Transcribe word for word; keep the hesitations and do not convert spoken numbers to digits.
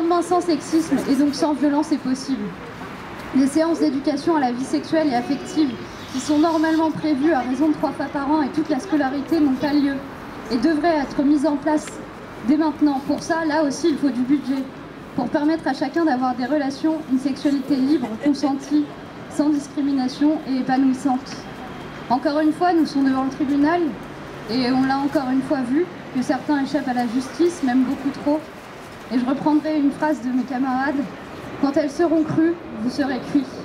lendemain sans sexisme et donc sans violence est possible. Les séances d'éducation à la vie sexuelle et affective qui sont normalement prévues à raison de trois fois par an et toute la scolarité n'ont pas lieu et devraient être mises en place dès maintenant. Pour ça, là aussi, il faut du budget pour permettre à chacun d'avoir des relations, une sexualité libre, consentie, sans discrimination et épanouissante. Encore une fois, nous sommes devant le tribunal et on l'a encore une fois vu que certains échappent à la justice, même beaucoup trop. Et je reprendrai une phrase de mes camarades : quand elles seront crues, vous serez cuits.